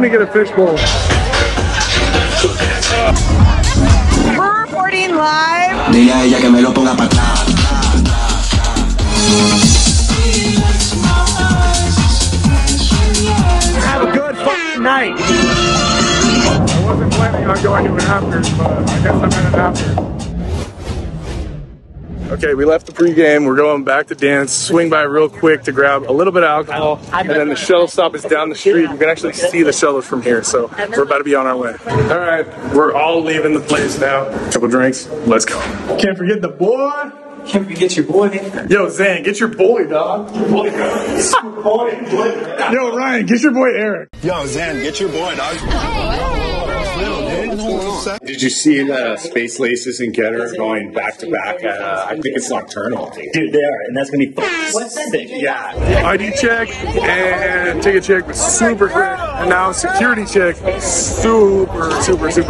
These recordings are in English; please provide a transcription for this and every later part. Time to get a fishbowl. We're reporting live. Dile a ella que me lo ponga para atrás. Night. I wasn't planning on going to an after, but I guess I'm in an after. Okay, we left the pregame. We're going back to dance. Swing by real quick to grab a little bit of alcohol, and then the shuttle stop is down the street. You can actually see the shuttle from here, so we're about to be on our way. All right, we're all leaving the place now. A couple drinks. Let's go. Can't forget the boy. Can't forget your boy. Yo, Zan, get your boy, dog. Your boy, dog. boy. Yo, Ryan, get your boy, Eric. Yo, Zan, get your boy, dog. Did you see the Space Laces and Getter going back to back? I think it's Nocturnal. Dude, they are, and that's going to be sick. Yeah. ID check and ticket check was super quick, and now security check super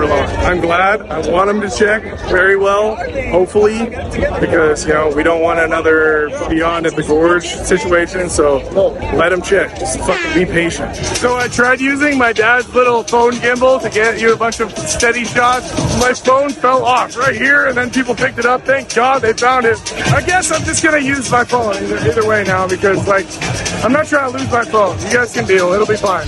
long. I'm glad. I want them to check very well, hopefully, because, you know, we don't want another Beyond at the Gorge situation, so let them check. Just fucking be patient. So I tried using my dad's little phone gimbal to get you a bunch of steady shots. My phone fell off right here, and then people picked it up. Thank God they found it. I guess I'm just gonna use my phone either way now, because, like, I'm not trying to lose my phone. You guys can deal, it'll be fine.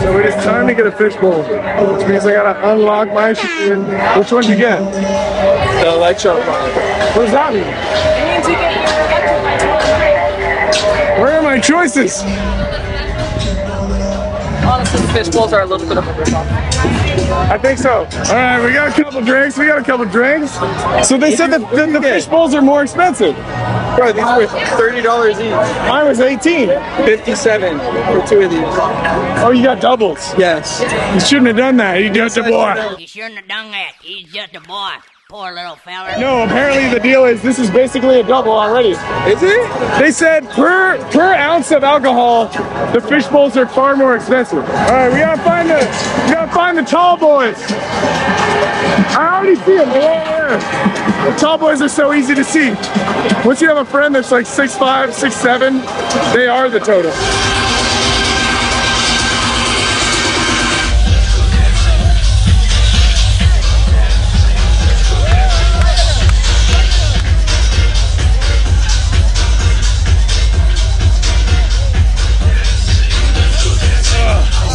So it is time to get a fishbowl, which means I gotta unlock my shit. Which one did you get? The electro one. What does that mean? It means you get the electro one. Where are my choices? Honestly, the fishbowls are a little bit of a ripoff. I think so. Alright, we got a couple drinks. So they said that the fishbowls are more expensive. Bro, these were $30 each. Mine was $18. 57 for two of these. Oh, you got doubles? Yes. You shouldn't have done that. He's just a boy. You shouldn't have done that. He's just a boy. Poor little fella. No, apparently the deal is this is basically a double already. Is it? They said per ounce of alcohol, the fish bowls are far more expensive. All right, we gotta find the tall boys. I already see them. Yeah. The tall boys are so easy to see. Once you have a friend that's like 6'5", 6'7", they are the totem.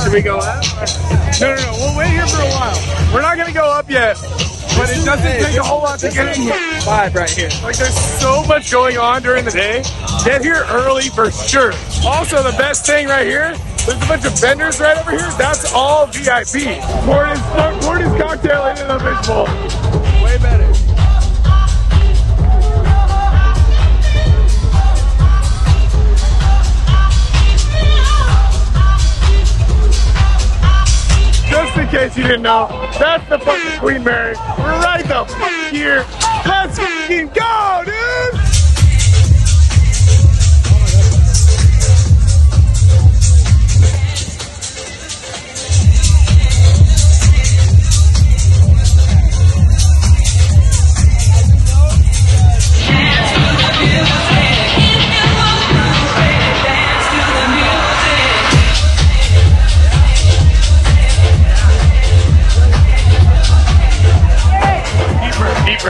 Should we go up? No, we'll wait here for a while. We're not gonna go up yet, but it doesn't take a whole lot to get in here. Vibe right here. Like, there's so much going on during the day. Get here early for sure. Also, the best thing right here, there's a bunch of vendors right over here. That's all VIP. Pour his cocktail into the fish bowl. Way better. Just in case you didn't know, that's the fucking Queen Mary. We're right the fuck here. Let's fucking go, dude!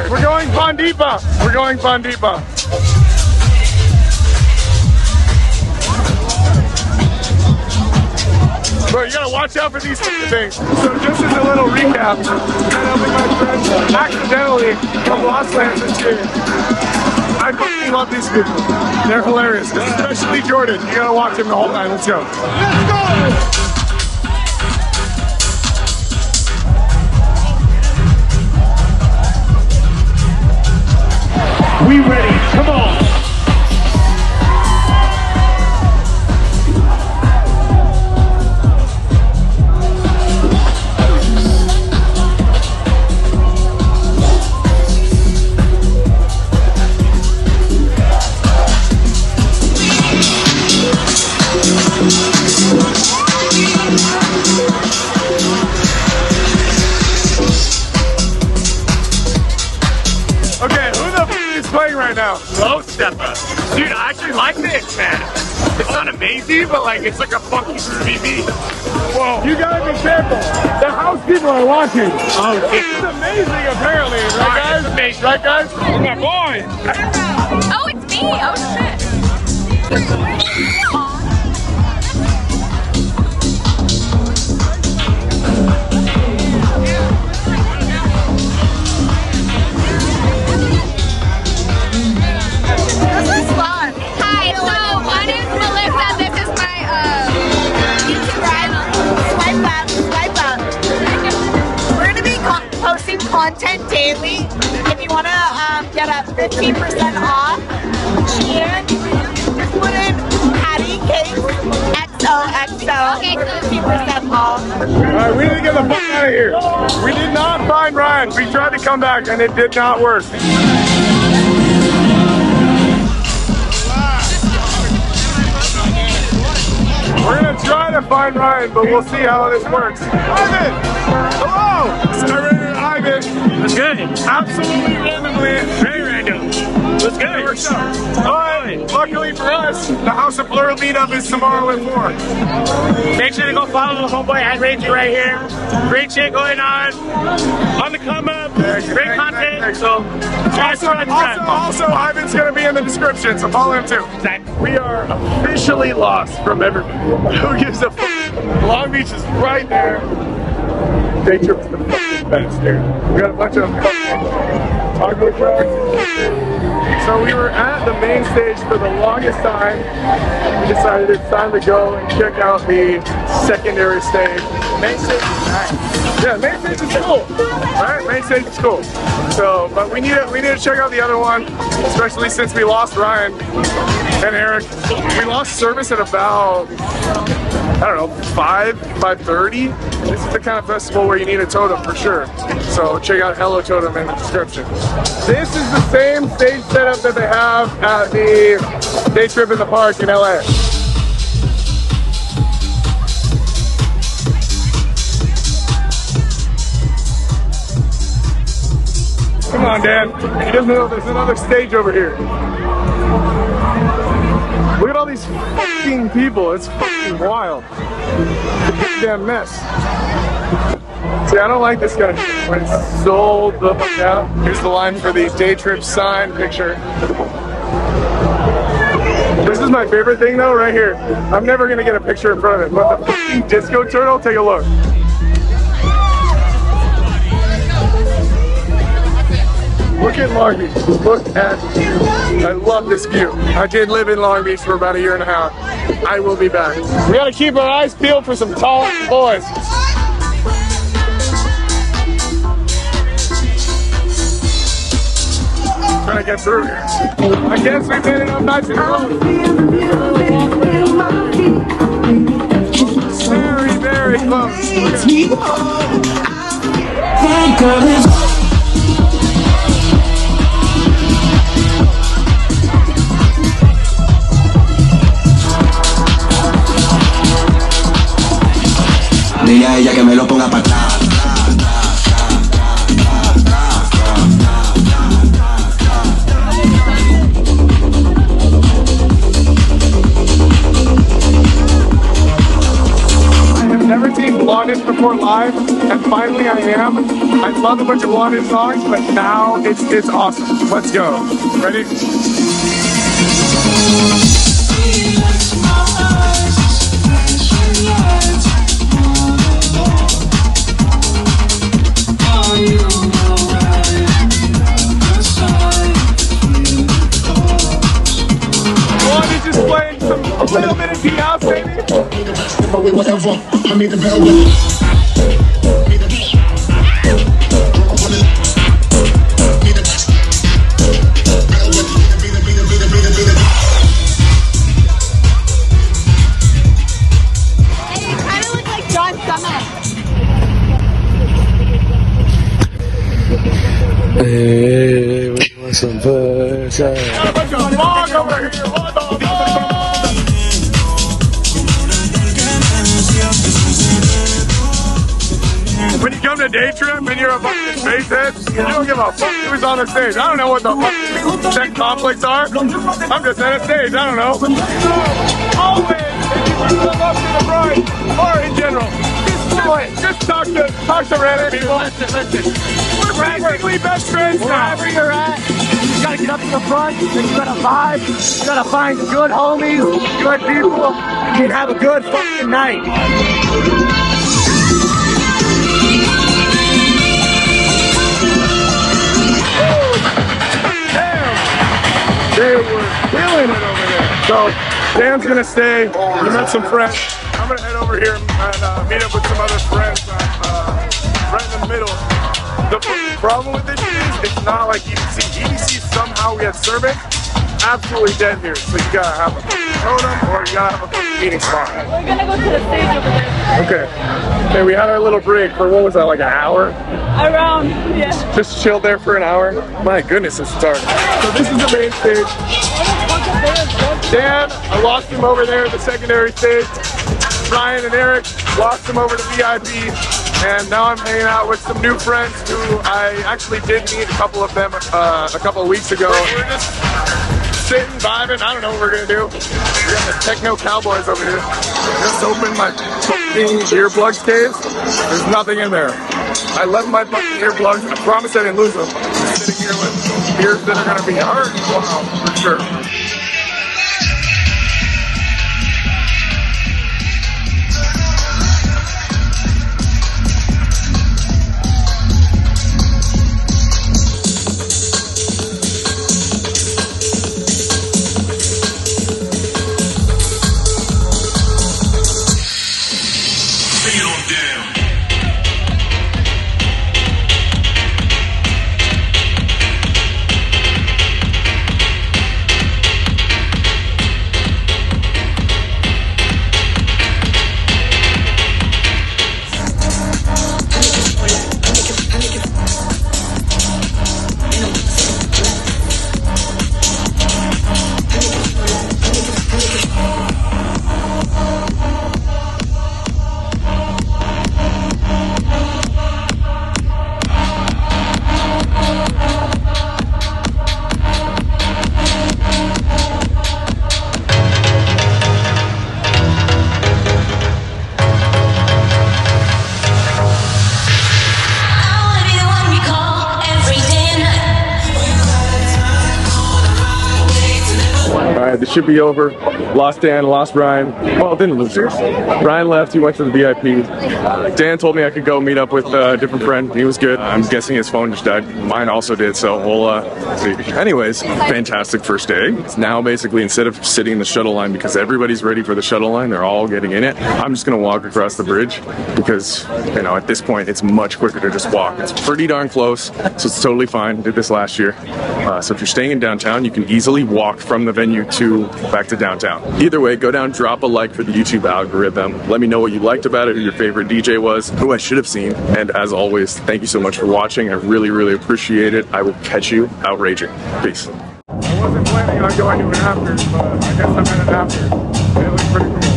We're going Bondipa. We're going Bondipa. Bro, you gotta watch out for these things. So just as a little recap, I'm helping my friends accidentally from Lost Lands this year. I fucking love these people. They're hilarious, especially Jordan. You gotta watch him the whole time. Let's go. Let's go! We ready, come on! or no? Slow stepper. Dude, I actually like this, man. It's not amazing, but like it's like a funky groovy beat. Whoa. You gotta be careful. The house people are watching. Oh, it's amazing, apparently. Right, guys? It's amazing. Right, guys? Oh, my boy. Oh, it's me. Oh, shit. Content daily. If you want to get a 15% off, and just put in Patty Cake XOXO for 15% off. Alright, we need to get the fuck out of here. We did not find Ryan. We tried to come back and it did not work. We're going to try to find Ryan, but we'll see how this works. Ivan! Hello! I ran into Ivan. That's good. Absolutely randomly. Very random. That's good. Alright, luckily for us, the House of Blur meetup is tomorrow at 4. Make sure to go follow the homeboy at Rangy right here. Great shit going on the come up. Great content. So also, Ivan's going to be in the description, so follow him too. We are officially lost from everybody. Who gives a f? Long Beach is right there. Day Trip is the fucking best, dude. We got a bunch of taco trucks. So we were at the main stage for the longest time. We decided it's time to go and check out the secondary stage. Main stage is nice. Yeah, main stage is cool. Alright, main stage is cool. So, but we need to check out the other one, especially since we lost Ryan and Eric. We lost service at about, I don't know, 5:30. This is the kind of festival where you need a totem for sure. So check out Hello Totem in the description. This is the same stage setup that they have at the Day Trip in the Park in LA. Come on, Dan. He doesn't know there's another stage over here. Look at all these fucking people. It's fucking wild. It's a big damn mess. See, I don't like this kind of shit when it's sold the fuck out. Here's the line for the Day Trip sign picture. This is my favorite thing though, right here. I'm never gonna get a picture in front of it, but the fucking disco turtle, take a look. Look at Long Beach. Look at the view. I love this view. I did live in Long Beach for about 1.5 years. I will be back. We gotta keep our eyes peeled for some tall boys. I'm trying to get through here. I guess we've been enough nights in a row. Very, very close. Dile a ella que me lo ponga para atrás. I have never seen Blondish before live, and finally I am. I love a bunch of Blondish songs, but now it's awesome. Let's go. Ready? Whatever, I made the bell When you come to Day Trip and you're a fucking facehead, you don't give a fuck who's on the stage. I don't know what the fuck sex conflicts are. I'm just at a stage, I don't know. Always, if you bring love to the bride, or in general, just talk to random people. Listen. We're practically best friends now. Wherever you're at. You gotta get up to the front, and you gotta vibe, you gotta find good homies, good people, and have a good fucking night. Damn! They were killing it over there. So, Dan's gonna stay. We met some friends. I'm gonna head over here and meet up with some other friends right in the middle. The problem with this is it's not like EDC. EDC somehow we had cervix absolutely dead here, so you gotta have a totem or you gotta have a eating spot. We're gonna go to the stage over there. Okay. Okay, we had our little break for what was that, like an hour? Around, yeah. Just chilled there for an hour. My goodness, it's dark. So this is the main stage. Dan, I lost him over there at the secondary stage. Ryan and Eric lost him over to VIP. And now I'm hanging out with some new friends who I actually did meet a couple of them a couple of weeks ago. We're just sitting, vibing. I don't know what we're gonna do. We got the Techno Cowboys over here. Just opened my fucking earplugs case. There's nothing in there. I left my fucking earplugs. I promise I didn't lose them. I'm sitting here with ears that are gonna be hurt. Wow, for sure. This should be over. Lost Dan, lost Ryan. Well, didn't lose him. Ryan left, he went to the VIP. Dan told me I could go meet up with a different friend. He was good. I'm guessing his phone just died. Mine also did, so we'll see. Anyways, fantastic first day. It's now basically, instead of sitting in the shuttle line, because everybody's ready for the shuttle line, they're all getting in it, I'm just gonna walk across the bridge because, you know, at this point, it's much quicker to just walk. It's pretty darn close, so it's totally fine. Did this last year. So if you're staying in downtown, you can easily walk from the venue to back to downtown. Either way, go down, drop a like for the YouTube algorithm. Let me know what you liked about it, who your favorite DJ was, who I should have seen. And as always, thank you so much for watching. I really, really appreciate it. I will catch you outraging. Peace. I wasn't planning on going to an after, but I guess I'm at an after. It was pretty cool.